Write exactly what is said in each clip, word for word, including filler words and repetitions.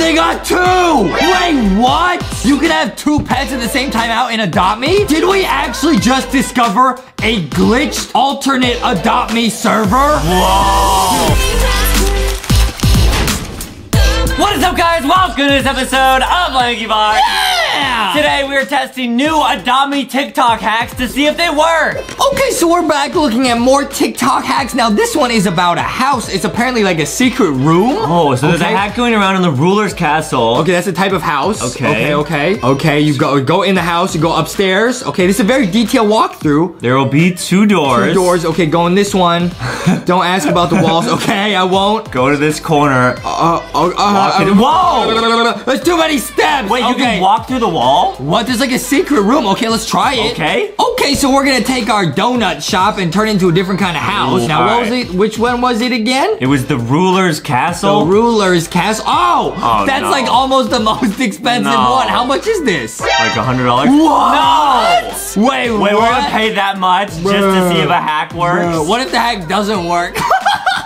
They got two! Wait, what? You can have two pets at the same time out in Adopt Me? Did we actually just discover a glitched alternate Adopt Me server? Whoa! What is up, guys? Welcome to this episode of Lanky Box. Yeah! Today, we are testing new Adopt Me TikTok hacks to see if they work. Okay, so we're back looking at more TikTok hacks. Now, this one is about a house. It's apparently like a secret room. Oh, so okay. There's a hack going around in the ruler's castle. Okay, that's a type of house. Okay. Okay, okay. Okay, you go, go in the house, you go upstairs. Okay, this is a very detailed walkthrough. There will be two doors. Two doors. Okay, go in this one. Don't ask about the walls. Okay, I won't. Go to this corner. Uh, uh, uh. Whoa! There's too many steps! Wait, okay. You can walk through the wall? What? There's like a secret room. Okay, let's try it. Okay. Okay, so we're gonna take our donut shop and turn it into a different kind of house. Ooh, now, what right. was it? Which one was it again? It was the Ruler's Castle. The Ruler's Castle. Oh! oh that's no. like almost the most expensive no. one. How much is this? Like a hundred dollars? What? No! Wait, Wait, what? We're gonna pay that much Bruh. just to see if a hack works? Bruh. What if the hack doesn't work?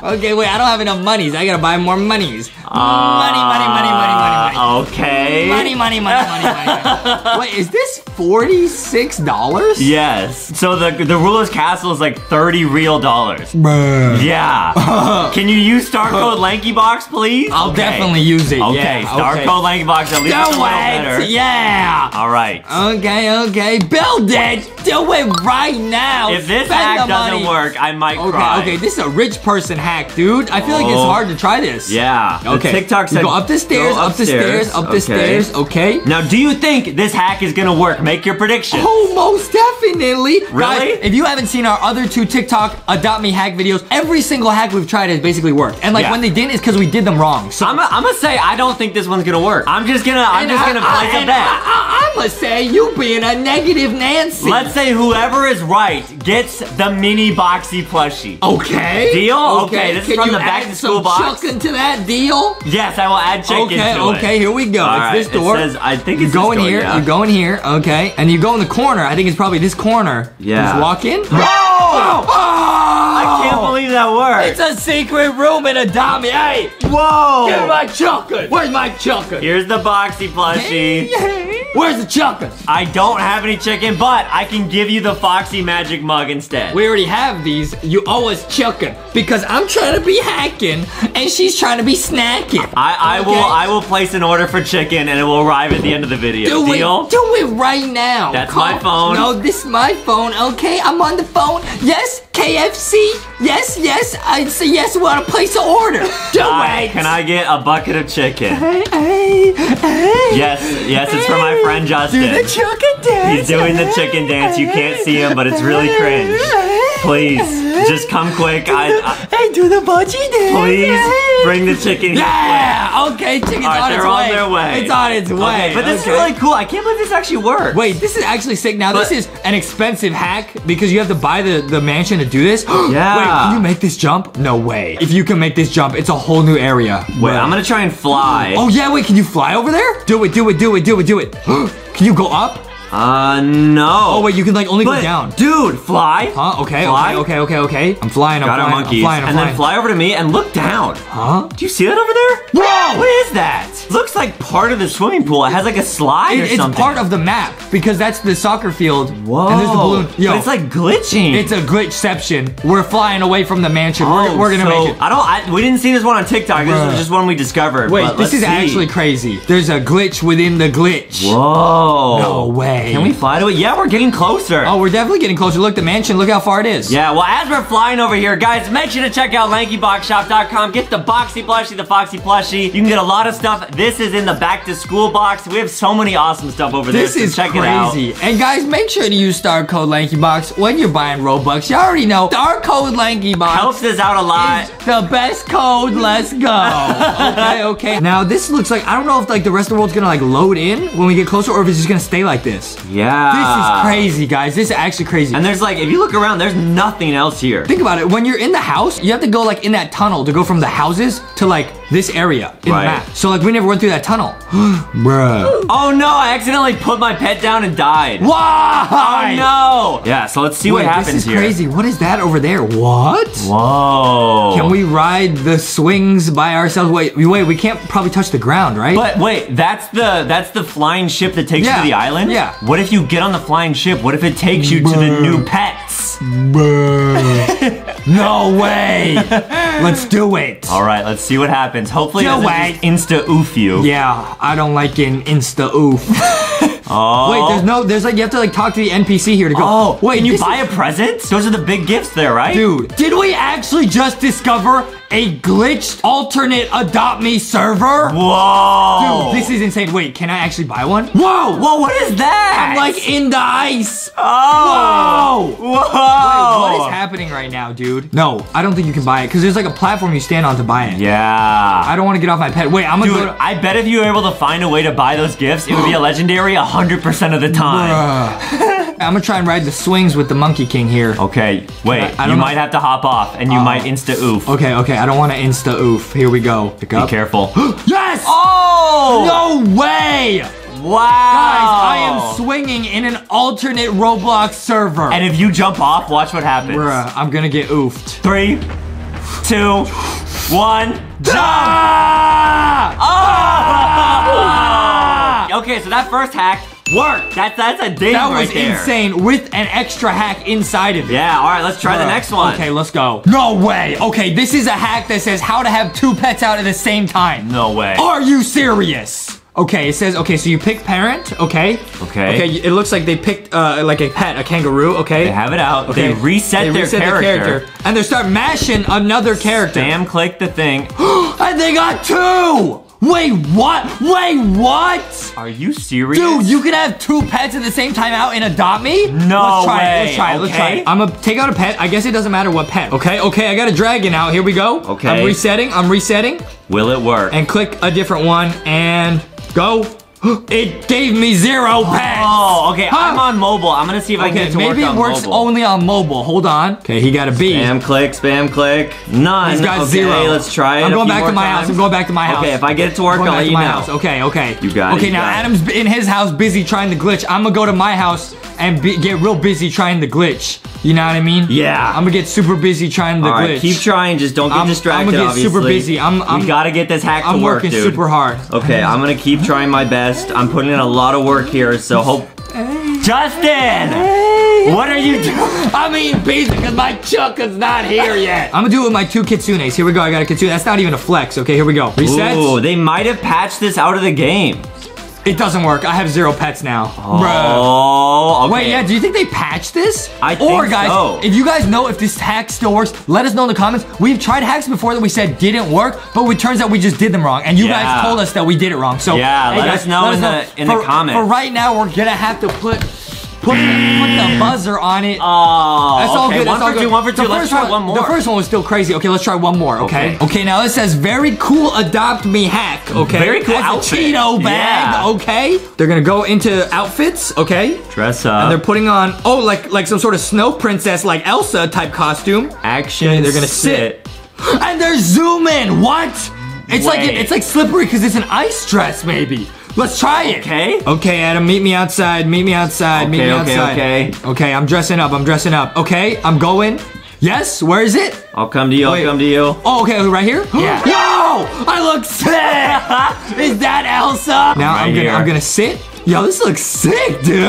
Okay, wait, I don't have enough monies. I gotta buy more monies. Uh, money, money, money, money, money, money. Okay. Money, money, money, money, money. Wait, is this forty-six dollars? Yes. So the the ruler's castle is like thirty real dollars. Bruh. Yeah. Can you use star code Lanky Box, please? I'll okay. definitely use it. Okay, yeah, star okay. code Lanky Box. At least it's a little better. Yeah. All right. Okay, okay. Build it. Do it right now. If this Spend hack doesn't money. work, I might okay, cry. Okay, okay. This is a rich person hack. Dude, I feel oh. like it's hard to try this. Yeah. Okay. The TikTok said, go up the stairs, up the stairs, up the stairs. Okay. Now, do you think this hack is gonna work? Make your prediction. Oh, most definitely. Really? Guys, if you haven't seen our other two TikTok Adopt Me hack videos, every single hack we've tried has basically worked. And like yeah. when they didn't, it's because we did them wrong. So I'm gonna say I don't think this one's gonna work. I'm just gonna, I'm and just I, gonna I, place a bet. I'm gonna say you being a negative Nancy. Let's say whoever is right gets the mini boxy plushie. Okay. Deal. Okay. Okay, this Can is from you the back to school box. Chuck into that deal? Yes, I will add chicken okay, into okay, it. Okay, here we go. All it's right, this door. It says, I think it's you go this in door, here. Yeah. You go in here. Okay, and you go in the corner. I think it's probably this corner. Yeah. Just walk in. Whoa! Oh! I can't believe that worked. It's a secret room in Adopt Me. Hey! Whoa! Give me my chocolate. Where's my chocolate? Here's the boxy plushie. Where's the chocolate? I don't have any chicken, but I can give you the Foxy Magic mug instead. We already have these. You owe us chicken because I'm trying to be hacking and she's trying to be snacking. I, I okay. will I will place an order for chicken and it will arrive at the end of the video. Do Deal? It, do it right now. That's Call. my phone. No, this is my phone. Okay, I'm on the phone. Yes, K F C. Yes, yes. I say yes. Want to place an order? Do I, it. Can I get a bucket of chicken? Hey, hey, hey. Yes, yes. It's hey. for my friend Justin. Do the chicken dance. He's doing the chicken dance. You can't see him, but it's really cringe. Please, just come quick. I, I, hey, do the budgie dance. Please bring the chicken. Yeah. Okay, chicken's right, on its way. They're on their way. It's on its way. Okay, but this okay. is really cool. I can't believe this actually works. Wait, this is actually sick. Now, but, this is an expensive hack because you have to buy the, the mansion to do this. Yeah. Wait, can you make this jump? No way. If you can make this jump, it's a whole new area. Wait, right. I'm gonna try and fly. Oh, yeah, wait, can you fly over there? Do it, do it, do it, do it, do it. Can you go up? Uh, no. Oh, wait, you can, like, only but, go down. Dude, fly. Huh? Okay, fly. okay, okay, okay, okay. I'm flying, I'm Got flying, our monkeys. I'm flying, I'm and flying. then fly over to me and look down. Huh? Do you see that over there? Whoa! What is that? Looks like part of the swimming pool. It has, like, a slide it, or it's something. It's part of the map because that's the soccer field. Whoa. And there's the balloon. Yo, but it's, like, glitching. It's a glitchception. We're flying away from the mansion. Oh, we're, we're gonna so make it. I don't, I, we didn't see this one on TikTok. This is just one we discovered. Wait, but this is see. actually crazy. There's a glitch within the glitch. Whoa. No way. Can we fly to it? Yeah, we're getting closer. Oh, we're definitely getting closer. Look, the mansion, look how far it is. Yeah, well, as we're flying over here, guys, make sure to check out lanky box shop dot com. Get the boxy plushie, the foxy plushie. You can get a lot of stuff. This is in the back to school box. We have so many awesome stuff over there. This is check crazy. It out. And guys, make sure to use star code LankyBox when you're buying Robux. You already know, star code LankyBox helps us out a lot. The best code. Let's go. Okay, okay. Now, this looks like, I don't know if like the rest of the world's gonna like load in when we get closer or if it's just gonna stay like this. Yeah. This is crazy, guys. This is actually crazy. And there's like, if you look around, there's nothing else here. Think about it. When you're in the house, you have to go like in that tunnel to go from the houses to like this area in right. the map. So like we never went through that tunnel. Bruh. Oh no, I accidentally put my pet down and died. Why? Oh no. Yeah, so let's see Wait, what happens this is here. Crazy. What is that over there? What? Whoa. Can we ride the swings by ourselves? Wait, wait, we can't probably touch the ground, right? But wait, that's the that's the flying ship that takes yeah. you to the island? Yeah. What if you get on the flying ship? What if it takes you Bruh. to the new pets? No way. Let's do it. All right, let's see what happens. Hopefully it doesn't just insta oof you. Yeah, I don't like an insta oof. Oh. Wait, there's no, there's like, you have to like talk to the N P C here to go. Oh, wait, can you buy a present? Those are the big gifts there, right? Dude, did we actually just discover a glitched alternate Adopt Me server? Whoa. Dude, this is insane. Wait, can I actually buy one? Whoa. Whoa, what is that? I'm like in the ice. Oh. Whoa. Whoa. Wait, what is happening right now, dude? No, I don't think you can buy it because there's like a platform you stand on to buy it. Yeah. I don't want to get off my pet. Wait, I'm going to- Dude, I bet if you were able to find a way to buy those gifts, it would be a legendary one hundred percent of the time. I'm gonna try and ride the swings with the Monkey King here. Okay, wait, I, I you know. might have to hop off and you uh, might insta oof. Okay, okay, I don't wanna insta oof. Here we go. Pick up. Be careful. Yes! Oh! No way! Wow. Guys, I am swinging in an alternate Roblox server. And if you jump off, watch what happens. Bruh, I'm gonna get oofed. Three, two, one, jump! Ah! Ah! Ah! Okay, so that first hack work. That, that's a ding That was right there. insane with an extra hack inside of it. Yeah, all right, let's try Bruh. the next one. Okay, let's go. No way. Okay, this is a hack that says how to have two pets out at the same time. No way. Are you serious? Okay, it says, okay, so you pick parent, okay? Okay. Okay, it looks like they picked, uh, like a pet, a kangaroo, okay? They have it out. Okay. They reset, they their, reset character. their character. And they start mashing another character. Damn, click the thing. And they got two! Wait, what? Wait, what? Are you serious? Dude, you can have two pets at the same time out and Adopt Me? No Let's try way. it, let's try it, okay. let's try it. I'm gonna take out a pet. I guess it doesn't matter what pet, okay? Okay, I got a dragon out, here we go. Okay. I'm resetting, I'm resetting. Will it work? And click a different one and go. It gave me zero pets. Oh, okay, huh? I'm on mobile. I'm gonna see if okay, I can get to maybe work on it works mobile. only on mobile. Hold on. Okay, he got a B. Spam click, spam click. None. He's got okay, zero. let's try it I'm going back to my times. house. I'm going back to my house. Okay, if I get it to work, I'll let you know. House. Okay, okay. You got it. Okay, now Adam's it. in his house busy trying the glitch. I'm gonna go to my house and be, get real busy trying the glitch. You know what I mean? Yeah. I'm gonna get super busy trying the All right, glitch. keep trying. Just don't get I'm, distracted, I'm gonna get obviously. super busy. I'm, I'm, we gotta get this hack I'm to work, dude. I'm working super hard. Okay, I'm gonna keep trying my best. I'm putting in a lot of work here, so hope. Hey. Justin! Hey. What are you doing? I'm eating pizza because my Chucka's not here yet. I'm gonna do it with my two kitsunes. Here we go, I got a kitsune. That's not even a flex. Okay, here we go. Reset. Ooh, they might have patched this out of the game. It doesn't work. I have zero pets now. Oh, okay. Wait, yeah, do you think they patched this? I think Or guys, so. if you guys know if this hack still works, let us know in the comments. We've tried hacks before that we said didn't work, but it turns out we just did them wrong. And you yeah. guys told us that we did it wrong. So yeah, hey, let guys, us know let in, us know. The, in for, the comments. For right now, we're gonna have to put Put the, put the buzzer on it. Oh, that's all okay. good. That's one all for good. two, one for two. Let's try one, one more. The first one was still crazy. Okay, let's try one more. Okay. Okay, okay now it says very cool Adopt Me hack. Okay. Very cool That's outfit. A Cheeto bag. Yeah. Okay. They're gonna go into outfits. Okay. Dress up. And they're putting on oh like like some sort of snow princess like Elsa type costume. Action. Okay, they're gonna sit. sit. And they're zooming. What? It's Wait. like it, it's like slippery because it's an ice dress maybe. Let's try it. Okay. Okay, Adam, meet me outside. Meet me outside. Okay, meet me okay, outside. Okay, okay, okay. I'm dressing up. I'm dressing up. Okay, I'm going. Yes, where is it? I'll come to you. Wait. I'll come to you. Oh, okay, right here? Yeah. Yo, I look sick. Is that Elsa? Now right I'm gonna, I'm gonna sit. Yo, this looks sick, dude.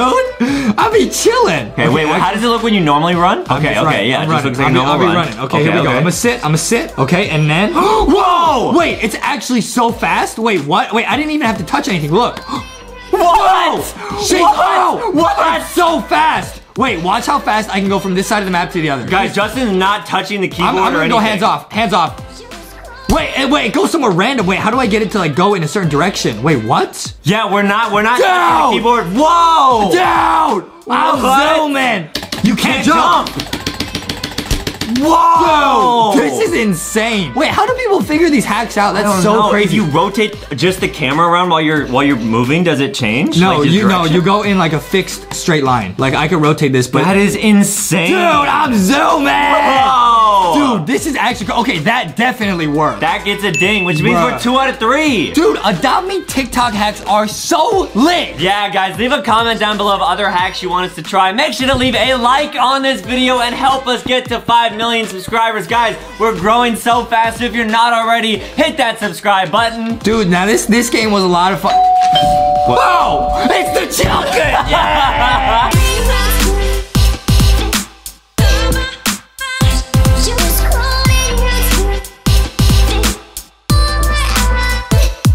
I'll be chilling. Okay, okay wait, wait, how does it look when you normally run? Okay, okay, running. yeah, I'm it just looks like I'll a normal I'll be run. running. Okay, okay, here we okay. go. I'm gonna sit, I'm gonna sit. Okay, and then, whoa! Wait, it's actually so fast. Wait, what? Wait, I didn't even have to touch anything, look. What? Shake, what? What? That's so fast. Wait, watch how fast I can go from this side of the map to the other. Guys, Justin's not touching the keyboard I'm, I'm gonna or go anything. hands off, hands off. Wait, wait, go somewhere random. Wait, how do I get it to like go in a certain direction? Wait, what? Yeah, we're not, we're not down. The keyboard. Whoa! Down! I'm zooming. You can't, can't jump. jump. Whoa! Dude, this is insane. Wait, how do people figure these hacks out? That's so know. crazy. If you rotate just the camera around while you're while you're moving, does it change? No, like, you no, you go in like a fixed straight line. Like I could rotate this, but that is insane. Dude, I'm zooming. Whoa! Dude, Yo, this is actually, okay, that definitely worked. That gets a ding, which means Bruh. we're two out of three. Dude, Adopt Me TikTok hacks are so lit. Yeah, guys, leave a comment down below of other hacks you want us to try. Make sure to leave a like on this video and help us get to five million subscribers. Guys, we're growing so fast. If you're not already, hit that subscribe button. Dude, now this, this game was a lot of fun. Whoa, it's the chill kid, yeah.